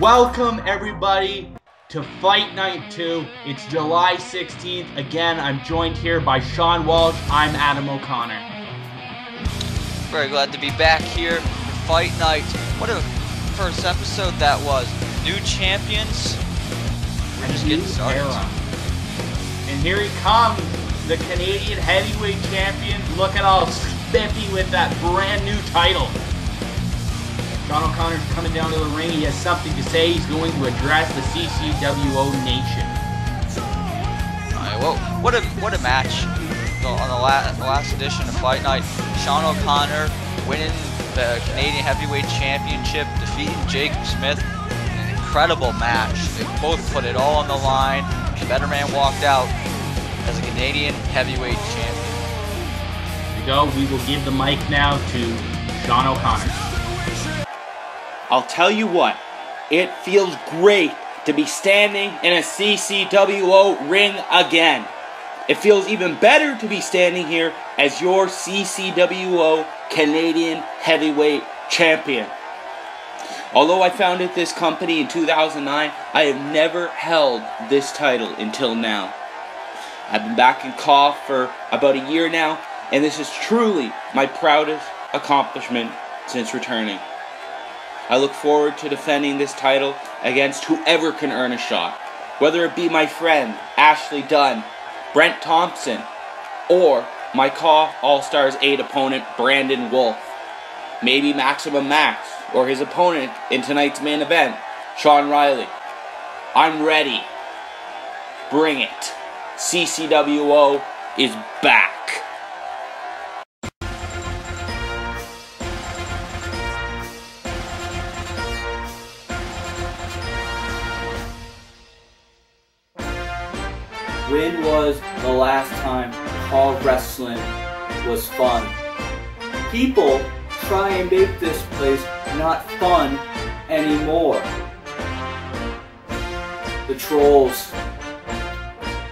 Welcome everybody to Fight Night 2. It's July 16th. Again, I'm joined here by Sean Walsh. I'm Adam O'Connor. Very glad to be back here for Fight Night. What a first episode that was. New champions. We're just getting started. And here he comes, the Canadian heavyweight champion. Look at all spiffy with that brand new title. Sean O'Connor's coming down to the ring. He has something to say. He's going to address the CCWO nation. Alright, well, what a match on the last edition of Fight Night. Sean O'Connor winning the Canadian Heavyweight Championship, defeating Jacob Smith. An incredible match. They both put it all on the line. The better man walked out as a Canadian Heavyweight Champion. Here we go. We will give the mic now to Sean O'Connor. I'll tell you what, it feels great to be standing in a CCWO ring again. It feels even better to be standing here as your CCWO Canadian Heavyweight Champion. Although I founded this company in 2009, I have never held this title until now. I've been back in CCW for about a year now, and this is truly my proudest accomplishment since returning. I look forward to defending this title against whoever can earn a shot, whether it be my friend Ashley Dunn, Brent Thompson, or my Call All Stars 8 opponent Brandon Wolf. Maybe Maximum Max, or his opponent in tonight's main event, Sean Riley. I'm ready. Bring it. CCWO is back. When was the last time all wrestling was fun? People try and make this place not fun anymore. The trolls,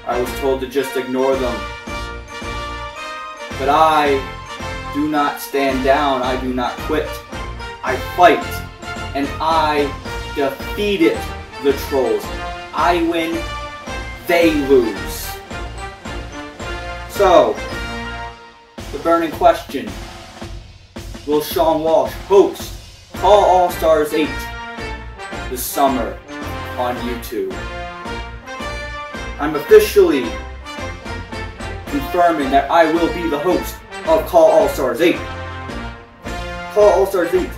I was told to just ignore them. But I do not stand down, I do not quit. I fight, and I defeated the trolls. I win. They lose. So, the burning question. Will Sean Walsh host Call All Stars 8 this summer on YouTube? I'm officially confirming that I will be the host of Call All Stars 8. Call All Stars 8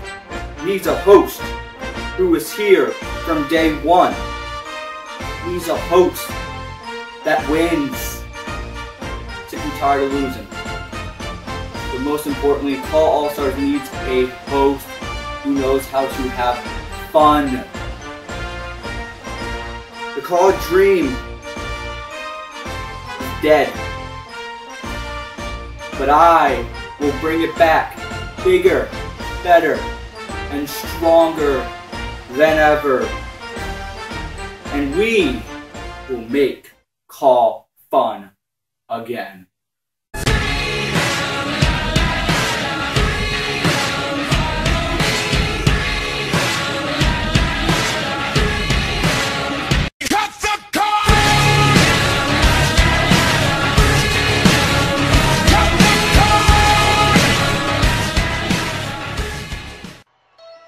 needs a host who is here from day one. He's a host that wins. Sick and tired of losing. But most importantly, Call All Stars needs a host who knows how to have fun. The Call Dream is dead. But I will bring it back bigger, better, and stronger than ever. And we will make Call fun again.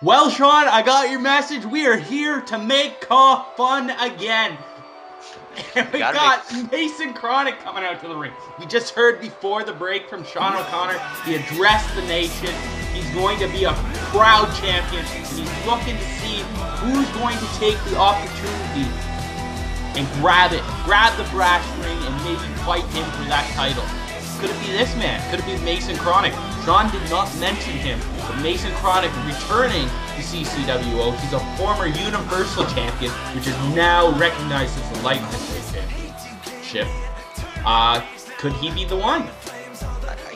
Well, Sean, I got your message. We are here to make Call fun again. And we got Mason Kronik coming out to the ring. We just heard before the break from Sean O'Connor. He addressed the nation. He's going to be a proud champion. He's looking to see who's going to take the opportunity and grab it. Grab the brass ring and maybe fight him for that title. Could it be this man? Could it be Mason Kronik? Sean did not mention him, but Mason Kronik returning to CCWO. He's a former Universal Champion, which is now recognized as the Light Heavyweight Championship. Could he be the one?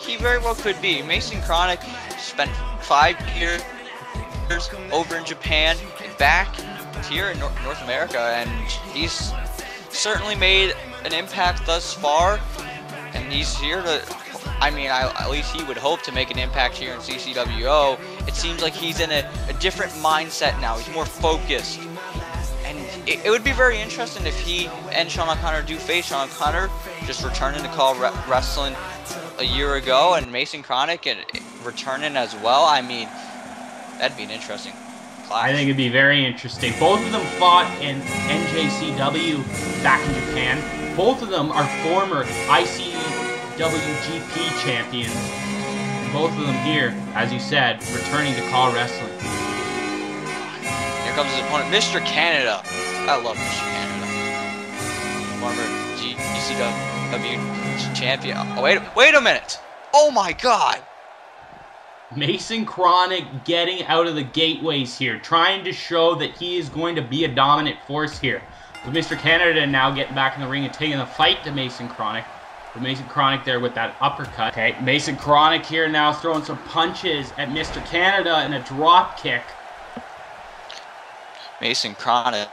He very well could be. Mason Kronik spent 5 years over in Japan and back here in North America, and he's certainly made an impact thus far, and he's here to... I mean, at least he would hope to make an impact here in CCWO. It seems like he's in a different mindset now. He's more focused. it would be very interesting if he and Sean O'Connor do face. Sean O'Connor just returning to Call Wrestling a year ago, and Mason Kronik and returning as well. I mean, that'd be an interesting clash. I think it'd be very interesting. Both of them fought in NJCW back in Japan. Both of them are former ICWGP champions. And both of them here, as you said, returning to Call Wrestling. Here comes his opponent, Mr. Canada. I love Mr. Canada. Former GCW champion. Oh, wait a minute. Oh my God. Mason Kronik getting out of the gateways here, trying to show that he is going to be a dominant force here. With Mr. Canada now getting back in the ring and taking the fight to Mason Kronik. With Mason Kronik there with that uppercut. Okay, Mason Kronik here now throwing some punches at Mr. Canada and a drop kick. Mason Kronik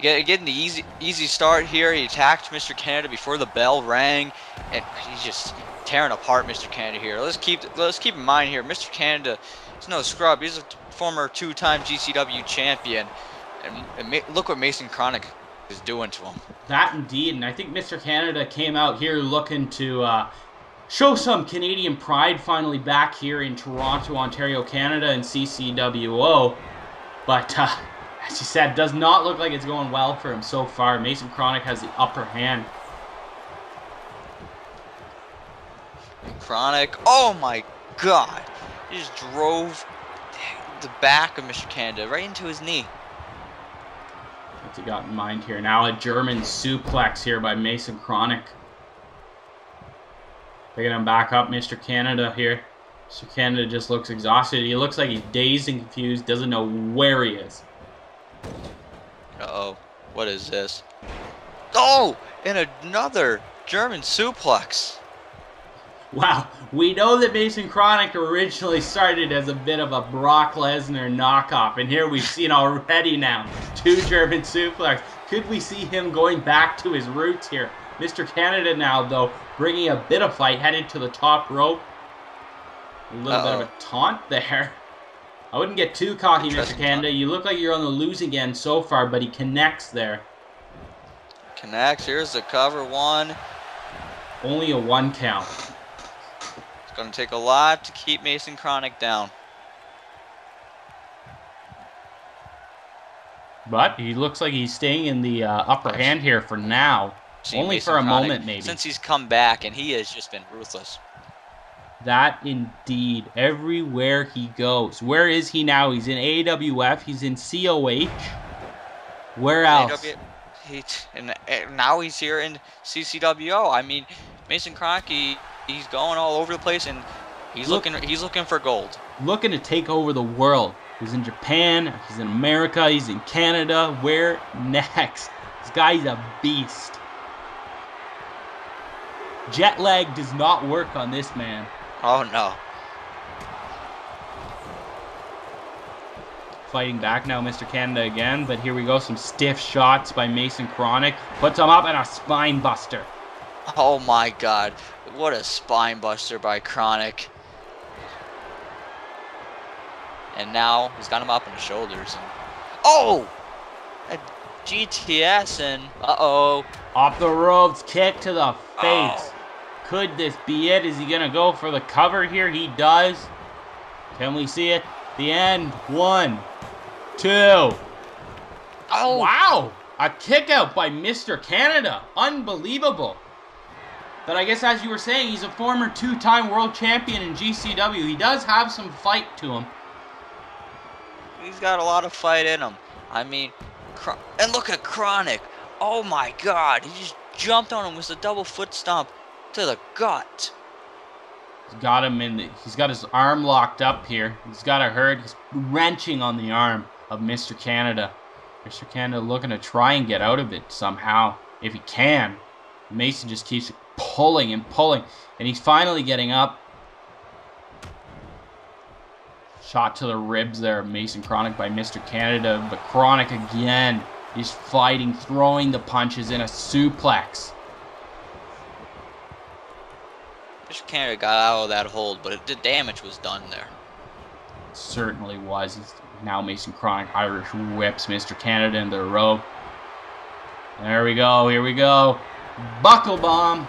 getting the easy start here. He attacked Mr. Canada before the bell rang, and he's just tearing apart Mr. Canada here. Let's keep in mind here, Mr. Canada is no scrub. He's a former two-time GCW champion, and look what Mason Kronik is doing to him. That indeed, and I think Mr. Canada came out here looking to show some Canadian pride finally back here in Toronto, Ontario, Canada, and CCWO, but as you said, does not look like it's going well for him so far. Mason Kronik has the upper hand. Kronik, oh my God. He just drove the back of Mr. Canada right into his knee. What's he got in mind here? Now a German suplex here by Mason Kronik. Picking him back up, Mr. Canada here. Mr. Canada just looks exhausted. He looks like he's dazed and confused, doesn't know where he is. Uh-oh. What is this? Oh! And another German suplex. Wow. We know that Mason Kronik originally started as a bit of a Brock Lesnar knockoff, and here we've seen already now two German suplex. Could we see him going back to his roots here? Mr. Canada now, though, bringing a bit of fight, headed to the top rope. A little bit of a taunt there. I wouldn't get too cocky, Mr. Canada. You look like you're on the losing end so far, but he connects there. Connects. Here's the cover one. Only a one count. It's going to take a lot to keep Mason Kronik down. But he looks like he's staying in the upper hand here for now. Only for a moment, maybe. Since he's come back, and he has just been ruthless. That indeed, everywhere he goes. Where is he now? He's in AWF. He's in COH. Where else? And now he's here in CCWO. I mean, Mason Kronik, he's going all over the place, and he's looking for gold. Looking to take over the world. He's in Japan. He's in America. He's in Canada. Where next? This guy's a beast. Jet lag does not work on this man. Oh, no. Fighting back now, Mr. Canada again, but here we go. Some stiff shots by Mason Kronik. Puts him up and a spine buster. Oh, my God. What a spine buster by Kronik. And now he's got him up on his shoulders. Oh! A GTS and uh-oh. Off the ropes, kick to the face. Oh. Could this be it? Is he going to go for the cover here? He does. Can we see it? The end. 1, 2. Oh, wow. A kick out by Mr. Canada. Unbelievable. But I guess as you were saying, he's a former two-time world champion in GCW. He does have some fight to him. He's got a lot of fight in him. I mean, and look at Kronik. Oh, my God. He just jumped on him with a double foot stomp to the gut. He's got him in the, he's got his arm locked up here. He's got a hurt. He's wrenching on the arm of Mr. Canada. Mr. Canada looking to try and get out of it somehow, if he can. Mason just keeps pulling and pulling, and he's finally getting up. Shot to the ribs there, Mason Kronik by Mr. Canada, but Kronik again. He's fighting, throwing the punches in a suplex. Mr. Canada got out of that hold, but the damage was done there. It certainly was. He's Now Mason Kronik, Irish whips Mr. Canada into the rope. There we go, here we go. Buckle bomb.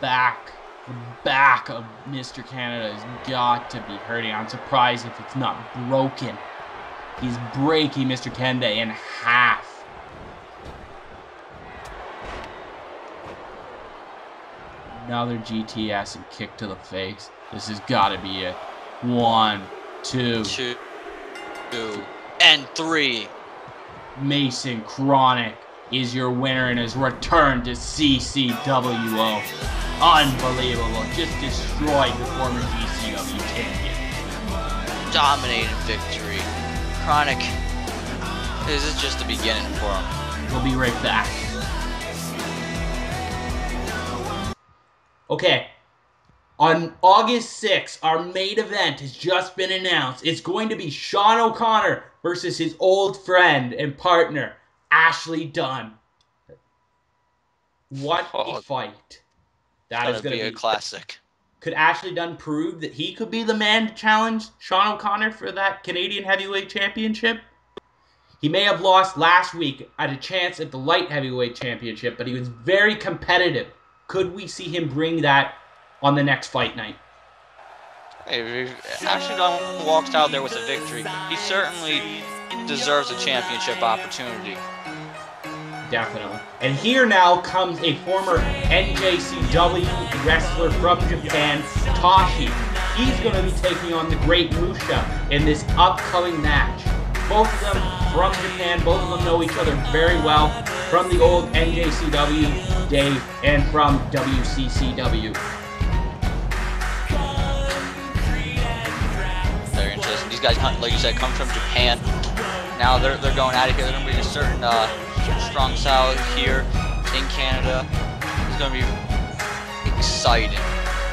Back. The back of Mr. Canada has got to be hurting. I'm surprised if it's not broken. He's breaking Mr. Canada in half. Another GTS and kick to the face. This has got to be it. 1, 2, 2, and 3. Mason Kronik is your winner in his return to CCWO. Unbelievable. Just destroyed the former GCW champion. Dominated victory. Kronik, this is just the beginning for him. We'll be right back. Okay. On August 6th, our main event has just been announced. It's going to be Sean O'Connor versus his old friend and partner, Ashley Dunn. What a fight. That is going to be a classic. Could Ashley Dunn prove that he could be the man to challenge Sean O'Connor for that Canadian Heavyweight Championship? He may have lost last week at a chance at the Light Heavyweight Championship, but he was very competitive. Could we see him bring that on the next fight night? If Ashley Dunn walks out there with a victory, he certainly deserves a championship opportunity. Definitely. And here now comes a former NJCW wrestler from Japan, Toshi. He's going to be taking on the great Musha in this upcoming match. Both of them from Japan, both of them know each other very well from the old NJCW days and from WCCW. These guys, like you said, come from Japan. Now they're going out of here. There's going to be a certain strong style here in Canada. It's going to be exciting.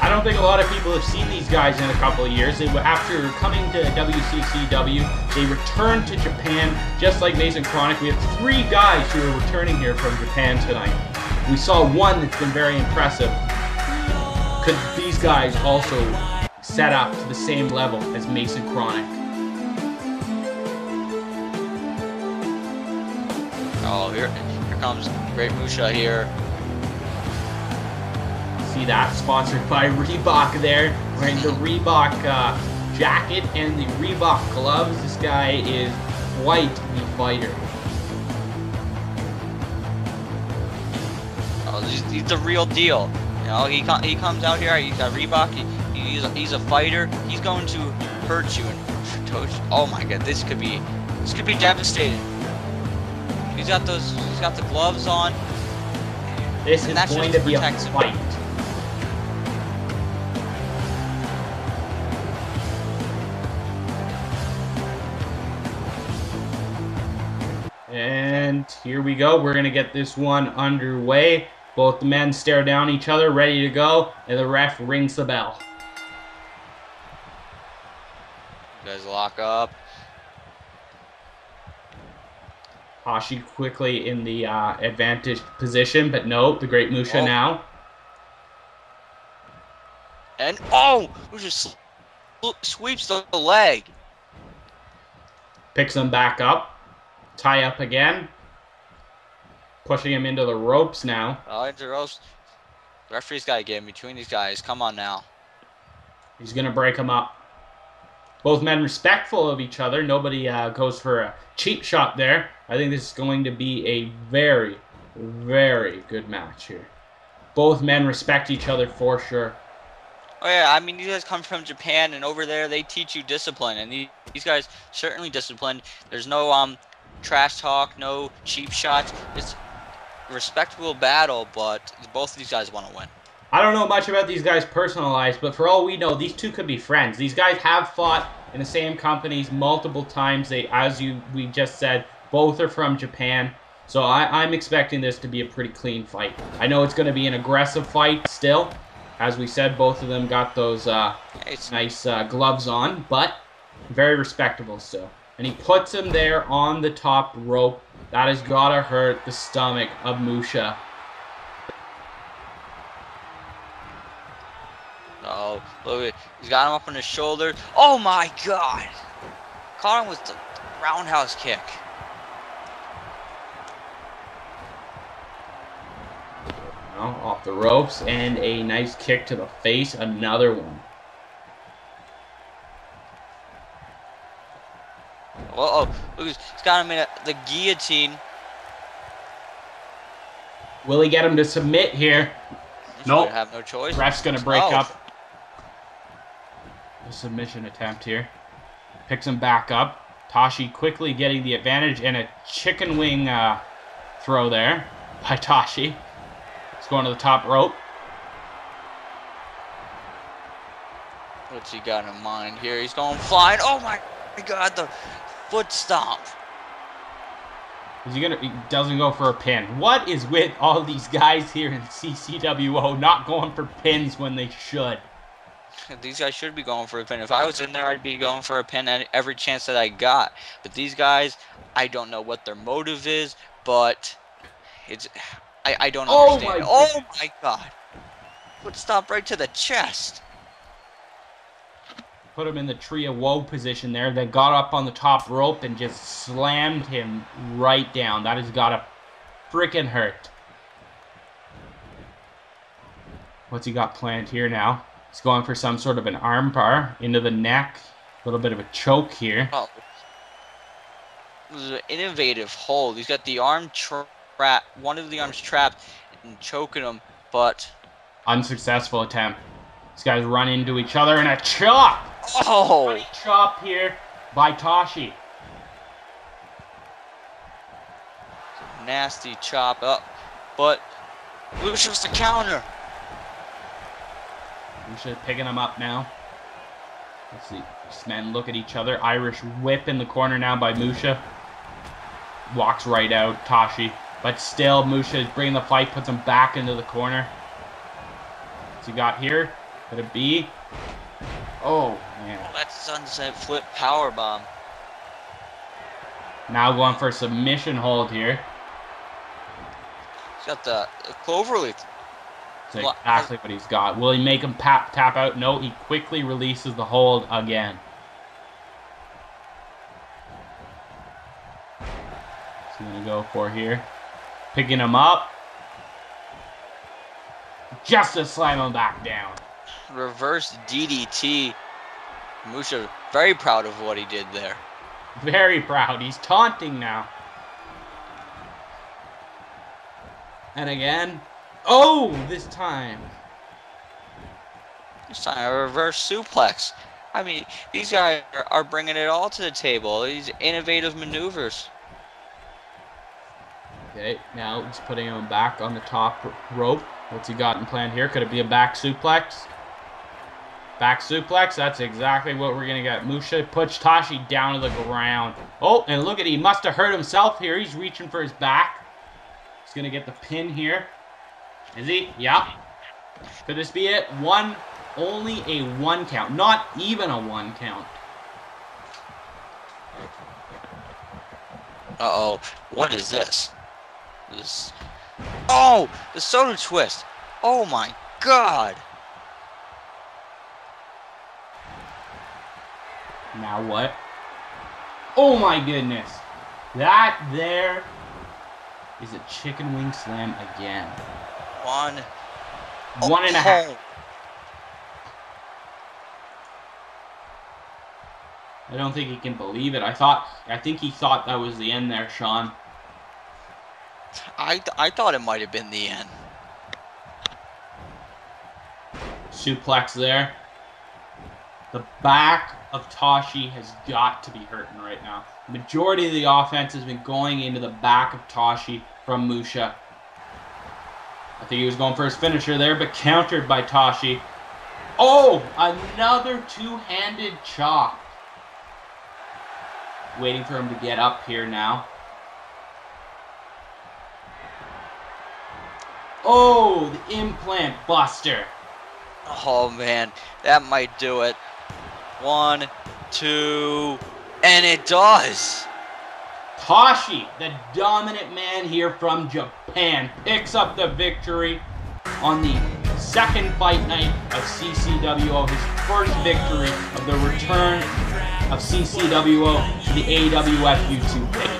I don't think a lot of people have seen these guys in a couple of years. After coming to WCCW, they returned to Japan, just like Mason Kronik. We have 3 guys who are returning here from Japan tonight. We saw one that's been very impressive. Could these guys also set up to the same level as Mason Kronik? Oh, here comes Great Musha here. See that? Sponsored by Reebok there. Wearing the Reebok jacket and the Reebok gloves. This guy is quite the fighter. Oh, he's the real deal. You know, he comes out here, he's got Reebok, he's a fighter, he's going to hurt you. And oh my god, this could be devastating. He's got the gloves on. This is going to be a fight. And here we go, we're gonna get this one underway. Both the men stare down each other, ready to go, and the ref rings the bell. You guys lock up. Toshi quickly in the advantaged position, but no, the great Musha now. And oh, Musha sweeps the leg. Picks him back up. Tie up again. Pushing him into the ropes now. Into the ropes. The referee's got to get in between these guys. Come on now. He's going to break them up. Both men respectful of each other. Nobody goes for a cheap shot there. I think this is going to be a very, very good match here. Both men respect each other for sure. Oh yeah, I mean, you guys come from Japan, and over there they teach you discipline, and these guys certainly disciplined. There's no trash talk, no cheap shots. It's respectable battle, but both of these guys want to win. I don't know much about these guys' personal lives, but for all we know, these two could be friends. These guys have fought in the same companies multiple times. They, as we just said, both are from Japan, so I'm expecting this to be a pretty clean fight. I know it's going to be an aggressive fight still. As we said, both of them got those nice gloves on, but very respectable still. And he puts him there on the top rope. That has got to hurt the stomach of Musha. Oh, look at it. He's got him up on his shoulder. Oh my god! Caught him with the roundhouse kick. Well, off the ropes and a nice kick to the face. Another one. Uh-oh. He's got him in the guillotine. Will he get him to submit here? Nope. Have no choice. Ref's going to break up the submission attempt here. Picks him back up. Toshi quickly getting the advantage and a chicken wing throw there by Toshi. It's going to the top rope. What's he got in mind here? He's going flying. Oh my God, the foot stomp. Is he gonna? He doesn't go for a pin. What is with all these guys here in CCWO not going for pins when they should? These guys should be going for a pin. If I was in there, I'd be going for a pin at every chance that I got. But these guys, I don't know what their motive is, but it's I don't understand. Oh my God! Foot stomp right to the chest. Put him in the tree of woe position there, then got up on the top rope and just slammed him right down. That has got to freaking hurt. What's he got planned here now? He's going for some sort of an arm bar into the neck. A little bit of a choke here. Oh. This is an innovative hold. He's got the arm trapped, one of the arms trapped and choking him, but... unsuccessful attempt. These guys run into each other and a chop! Oh! Funny chop here by Toshi. Nasty chop up, but Lucia's the counter. Musha picking him up now. Let's see. These men look at each other. Irish whip in the corner now by Musha. Walks right out, Toshi. But still, Musha is bringing the fight, puts him back into the corner. What's he got here? Could it be? Oh, man. Oh, that's sunset flip powerbomb. Now going for a submission hold here. He's got the cloverleaf. That's exactly what he's got. Will he make him tap out? No, he quickly releases the hold again. What's he going to go for here? Picking him up. Just to slam him back down. Reverse DDT. Musha very proud of what he did there. Very proud. He's taunting now. And again. Oh, this time. This time a reverse suplex. I mean, these guys are bringing it all to the table. These innovative maneuvers. Okay, now he's putting him back on the top rope. What's he got in plan here? Could it be a back suplex? Back suplex, that's exactly what we're going to get. Musha puts Toshi down to the ground. Oh, and look at, he must have hurt himself here. He's reaching for his back. He's going to get the pin here. Is he? Yeah. Could this be it? One, only a one count. Not even a one count. Uh-oh. What is this? This... oh, the soda twist. Oh my God. Now what? Oh my goodness. That there is a chicken wing slam again. One and a half. I don't think he can believe it. I think he thought that was the end there, Sean. I thought it might have been the end. Suplex there. The back of Toshi has got to be hurting right now. The majority of the offense has been going into the back of Toshi from Musha. I think he was going for his finisher there, but countered by Toshi. Oh, another two-handed chop. Waiting for him to get up here now. Oh, the implant buster. Oh, man. That might do it. One, two, and it does. Toshi, the dominant man here from Japan, picks up the victory on the second fight night of CCWO, his first victory of the return of CCWO to the AWF YouTube page.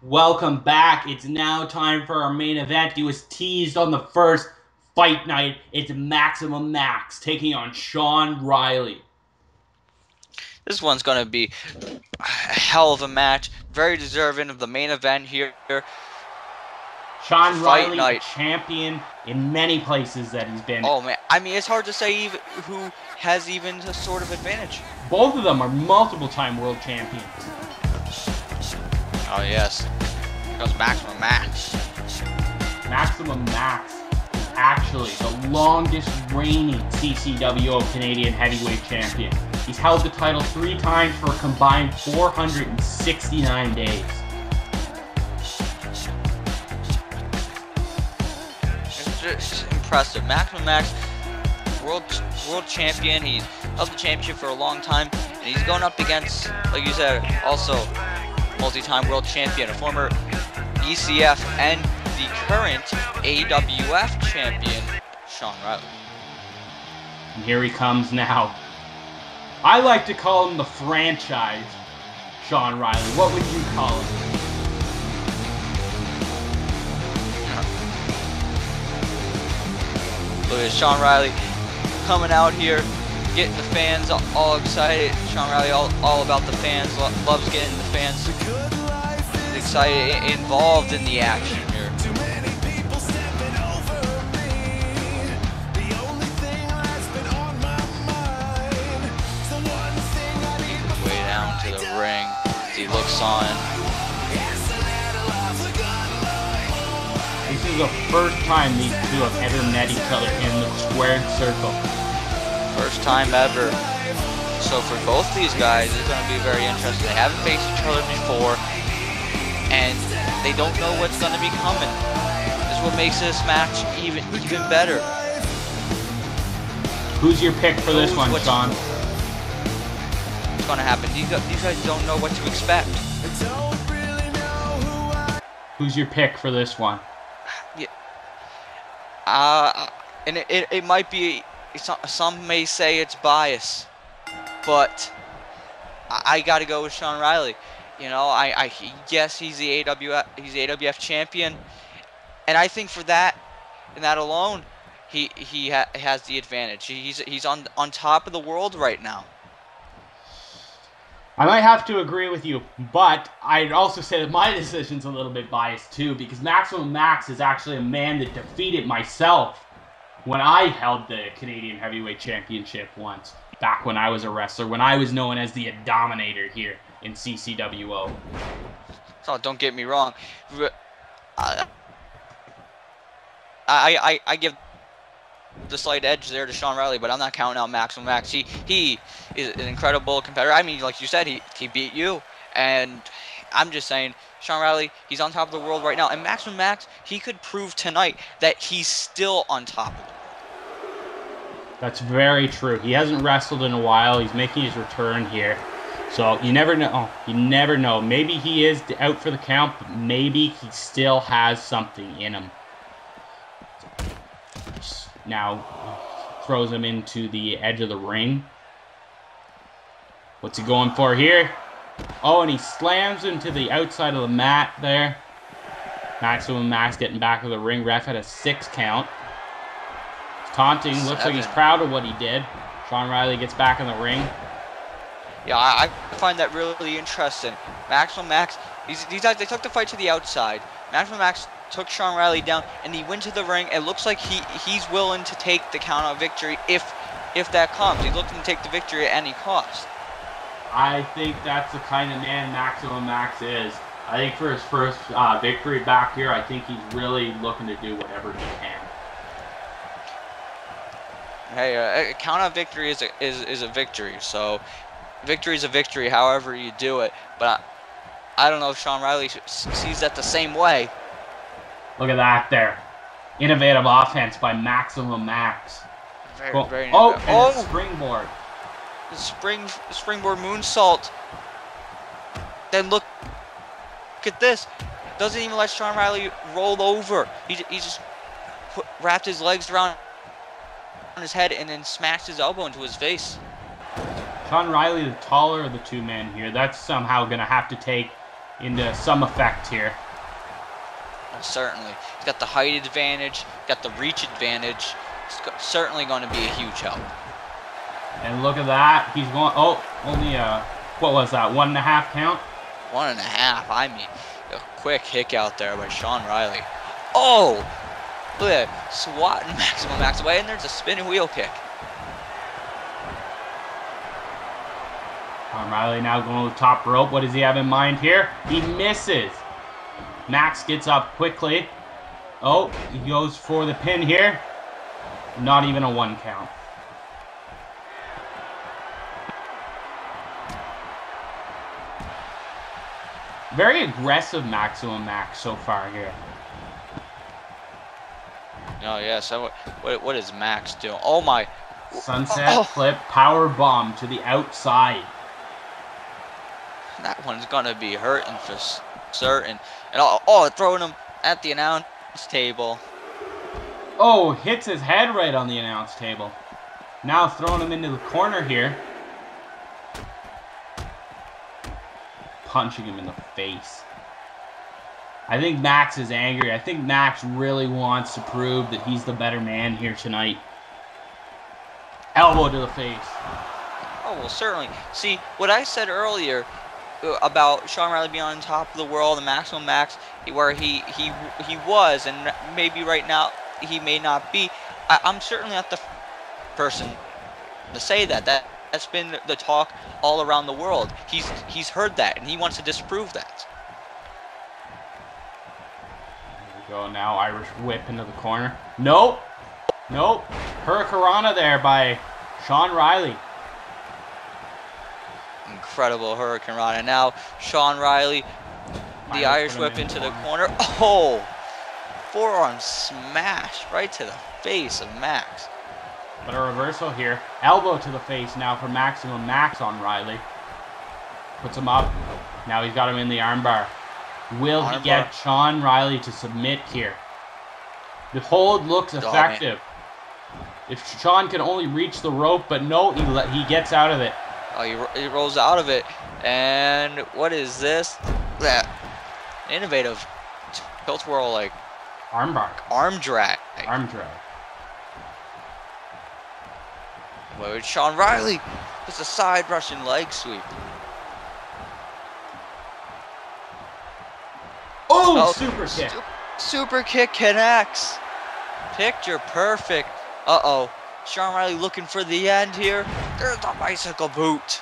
Welcome back. It's now time for our main event. It was teased on the first fight night. It's Maximum Max taking on Sean Riley. This one's going to be a hell of a match. Very deserving of the main event here. Sean Riley, a champion in many places that he's been. Oh, man. I mean, it's hard to say even who has even a sort of advantage. Both of them are multiple-time world champions. Oh, yes. Because Maximum Max. Maximum Max is actually the longest reigning CCWO Canadian heavyweight champion. He's held the title 3 times for a combined 469 days. It's just impressive. Maximum Max, world champion. He's held the championship for a long time. And he's going up against, like you said, also multi-time world champion, a former ECF and the current AWF champion, Sean Riley. And here he comes now. I like to call him the franchise, Sean Riley. What would you call him? Look at Sean Riley coming out here, getting the fans all excited. Sean Riley all about the fans, loves getting the fans excited, involved in the action here. Way down to the ring as he looks on. This is the first time these two have ever met each other in the squared circle. First time ever. So for both these guys, it's going to be very interesting. They haven't faced each other before, and they don't know what's going to be coming. This is what makes this match even better. Who's your pick for this one, Sean? What's going to happen? These guys don't know what to expect. Who's your pick for this one? Yeah. And it might be... Some may say it's bias, but I got to go with Sean Riley. You know, yes, he's the AWF champion, and I think for that and that alone, he has the advantage. He's on top of the world right now. I might have to agree with you, but I'd also say that my decision's a little bit biased too, because Maximum Max is actually a man that defeated myself when I held the Canadian Heavyweight Championship once, back when I was a wrestler, when I was known as the Dominator here in CCWO. So don't get me wrong. I give the slight edge there to Sean Riley, but I'm not counting out Maximum Max. He is an incredible competitor. I mean, like you said, he beat you, and I'm just saying, Sean Riley, he's on top of the world right now. And Maximum Max, he could prove tonight that he's still on top of the world. That's very true. He hasn't wrestled in a while. He's making his return here. So you never know. You never know. Maybe he is out for the count, but maybe he still has something in him. Now throws him into the edge of the ring. What's he going for here? Oh, and he slams him to the outside of the mat there. Maximum Max getting back to the ring. Ref had a 6 count. He's taunting. Seven. Looks like he's proud of what he did. Sean Riley gets back in the ring. Yeah, I find that really interesting. Maximum Max, these guys, they took the fight to the outside. Maximum Max took Sean Riley down, and he went to the ring. It looks like he's willing to take the count out victory if that comes. He's looking to take the victory at any cost. I think that's the kind of man Maximum Max is. I think for his first victory back here, I think he's really looking to do whatever he can. Hey, a count out victory is a victory, so victory is a victory however you do it. But I don't know if Sean Riley sees that the same way. Look at that there. Innovative offense by Maximum Max. Very, cool. Very innovative. Oh, and springboard. The springboard moonsault. Then look at this. Doesn't even let Sean Riley roll over. He just wrapped his legs around his head and then smashed his elbow into his face. Sean Riley, the taller of the two men here. That's somehow going to have to take into some effect here. Certainly. He's got the height advantage, got the reach advantage. It's certainly going to be a huge help. And look at that. He's going, oh, only a, what was that, 1.5 count? 1.5. I mean, a quick kick out there by Sean Riley. Oh! Look at that. Swatting Maximum Max away, and there's a spinning wheel kick. Sean Riley now going to the top rope. What does he have in mind here? He misses. Max gets up quickly. Oh, he goes for the pin here. Not even a 1 count. Very aggressive Maximum Max so far here. Oh, yeah. So what is Max doing? Oh, my. Sunset flip power bomb to the outside. That one's going to be hurting for certain. And oh, throwing him at the announce table. Oh, hits his head right on the announce table. Now throwing him into the corner here. Punching him in the face. I think Max is angry. I think Max really wants to prove that he's the better man here tonight. Elbow to the face. Oh, well, certainly. See, what I said earlier about Sean Riley being on top of the world, the Maximum Max, where he was, and maybe right now he may not be. I'm certainly not the person to say that. That's been the talk all around the world. He's heard that, and he wants to disprove that. Here we go now, Irish whip into the corner. Nope, nope. Hurricanrana there by Sean Riley. Incredible Hurricanrana. Now Sean Riley, the Irish whip into the corner. Oh, forearm smash right to the face of Max. But a reversal here. Elbow to the face now for Maximum Max on Riley. Puts him up. Now he's got him in the armbar. Will he get Sean Riley to submit here? The hold looks effective. If Sean can only reach the rope, but no, he gets out of it. Oh, he rolls out of it. And what is this? That innovative tilt whirl, like arm drag. Where Sean Riley puts a side Russian leg sweep. Oh, super kick. Super kick connects. Picture perfect. Uh-oh. Sean Riley looking for the end here. There's the bicycle boot.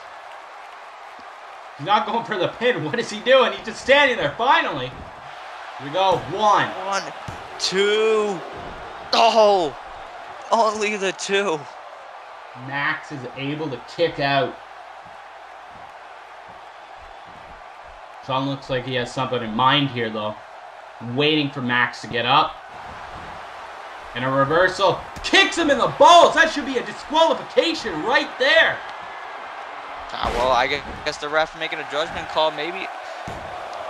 He's not going for the pin. What is he doing? He's just standing there. Finally. Here we go. One. Two. Oh. Only the two. Max is able to kick out. Sean looks like he has something in mind here, though. Waiting for Max to get up. And a reversal. Kicks him in the balls. That should be a disqualification right there. Well, I guess the ref making a judgment call. Maybe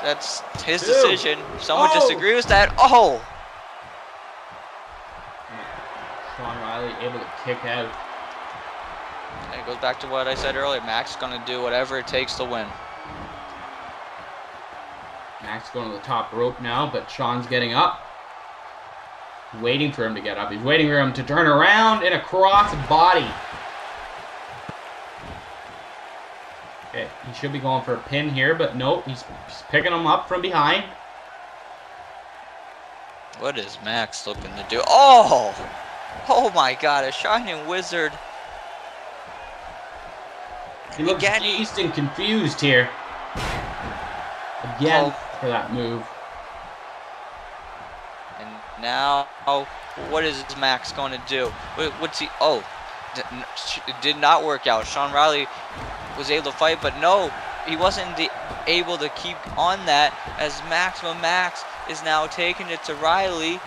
that's his decision. If someone disagrees with that. Oh! Sean Riley able to kick out. And it goes back to what I said earlier. Max is going to do whatever it takes to win. Max going to the top rope now, but Sean's getting up. Waiting for him to get up. He's waiting for him to turn around in a cross body. Okay, he should be going for a pin here, but nope, he's picking him up from behind. What is Max looking to do? Oh! Oh my god, a shining wizard. He looks dazed and confused here. Again for that move. And now, what is Max going to do? What's he? Oh, it did not work out. Sean Riley was able to fight, but no, he wasn't able to keep on that, as Maximum Max is now taking it to Riley.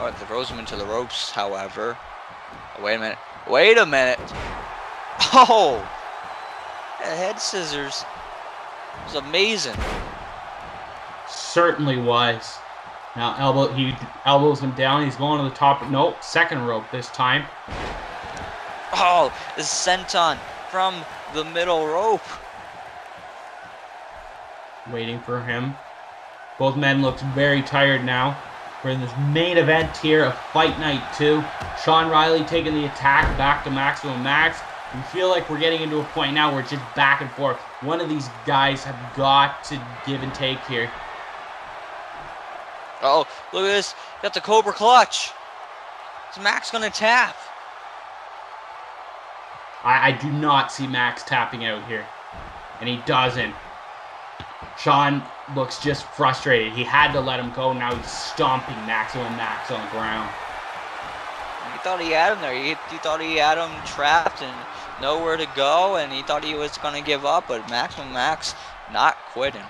Oh, it throws him into the ropes, however. Oh, wait a minute. Wait a minute. Oh, head scissors. It was amazing. Certainly was. Now he elbows him down. He's going to the top. Nope, second rope this time. Oh, is sent on from the middle rope. Waiting for him. Both men look very tired now. We're in this main event here of Fight Night 2. Sean Riley taking the attack back to Maximum Max. We feel like we're getting into a point now where it's just back and forth. One of these guys have got to give and take here. Oh, look at this. Got the Cobra Clutch. Is Max going to tap? I do not see Max tapping out here. And he doesn't. Sean looks just frustrated. He had to let him go. Now he's stomping Maximum Max on the ground. He thought he had him there. He thought he had him trapped and nowhere to go, and he thought he was going to give up, but Maximum Max not quitting.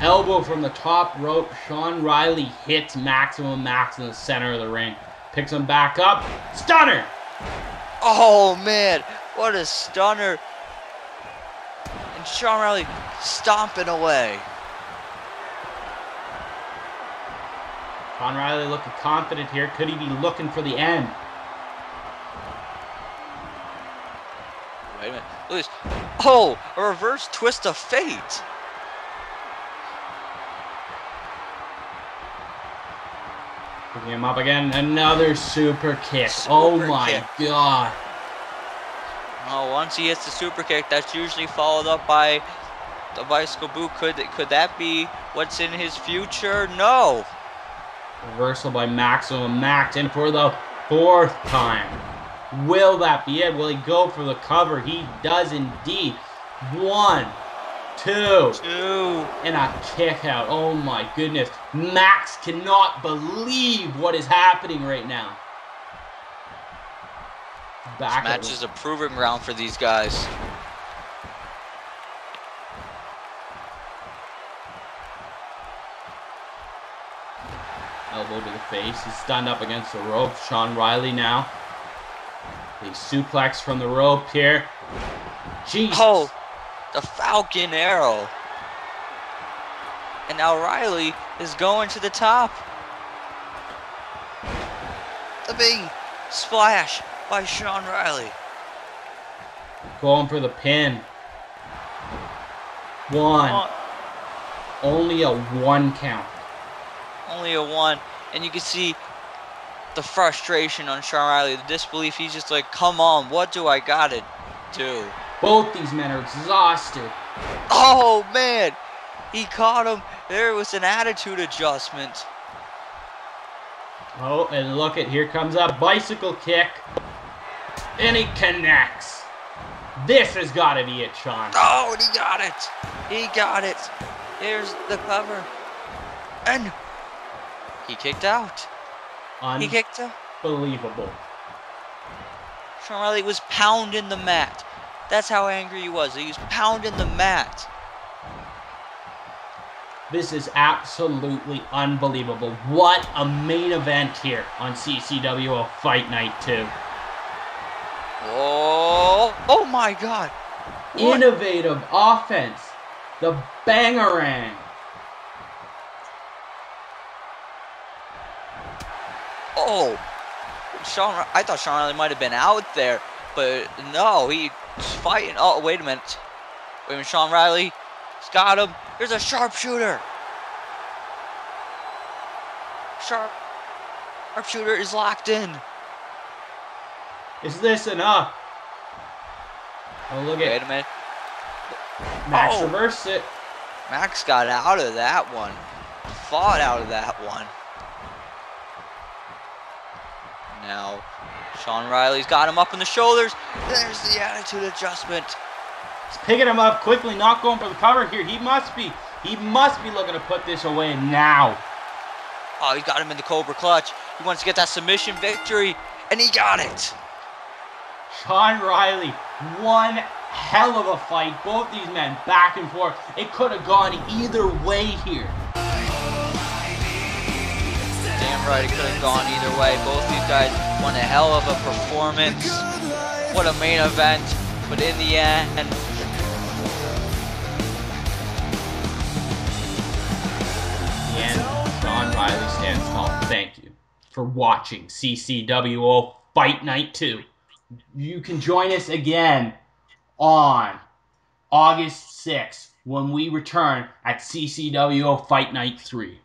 Elbow from the top rope. Sean Riley hits Maximum Max in the center of the ring. Picks him back up. Stunner! Oh, man. What a stunner. And Sean Riley stomping away. Sean Riley looking confident here. Could he be looking for the end? Wait a minute. Look at this. Oh, a reverse twist of fate. Picking him up again. Another super kick. Oh my god. Oh, once he hits the super kick, that's usually followed up by the bicycle boot. Could that be what's in his future? No. Reversal by Maximum Max, and for the fourth time. Will that be it? Will he go for the cover? He does indeed. One, two, and a kick out. Oh my goodness. Max cannot believe what is happening right now. Back this match is a proving ground for these guys. Elbow to the face. He's stunned up against the rope. Sean Riley now. The suplex from the rope here. Jesus. Oh, the Falcon Arrow. And now Riley is going to the top. The big splash by Sean Riley. Going for the pin. One. Only a one count. Only a one, and you can see the frustration on Sean Riley, the disbelief. He's just like, come on, what do I gotta do? Both these men are exhausted. Oh man, he caught him. There was an attitude adjustment. Oh, and look at, here comes a bicycle kick. And he connects. This has gotta be it, Sean. Oh, and he got it. He got it. Here's the cover. And he kicked out. He kicked out. Unbelievable. Sean Riley was pounding the mat. That's how angry he was. He was pounding the mat. This is absolutely unbelievable. What a main event here on CCWO Fight Night 2. Oh, oh my God. What? Innovative offense. The bangarang. Oh, Sean, I thought Sean Riley might have been out there, but no, he's fighting. Oh, wait a minute. Wait a minute, Sean Riley. He's got him. There's a sharpshooter. Sharpshooter is locked in. Is this enough? Oh, look at it. Wait a minute. Max reversed it. Max got out of that one. Fought out of that one. Now, Sean Riley's got him up in the shoulders. There's the attitude adjustment. He's picking him up quickly, not going for the cover here. He must be looking to put this away now. Oh, he got him in the Cobra Clutch. He wants to get that submission victory, and he got it. Sean Riley, one hell of a fight. Both these men back and forth. It could have gone either way here. Right, it could have gone either way. Both these guys won a hell of a performance. What a main event, but in the end, Sean Riley stands tall. Thank you for watching CCWO Fight Night 2. You can join us again on August 6th when we return at CCWO Fight Night 3.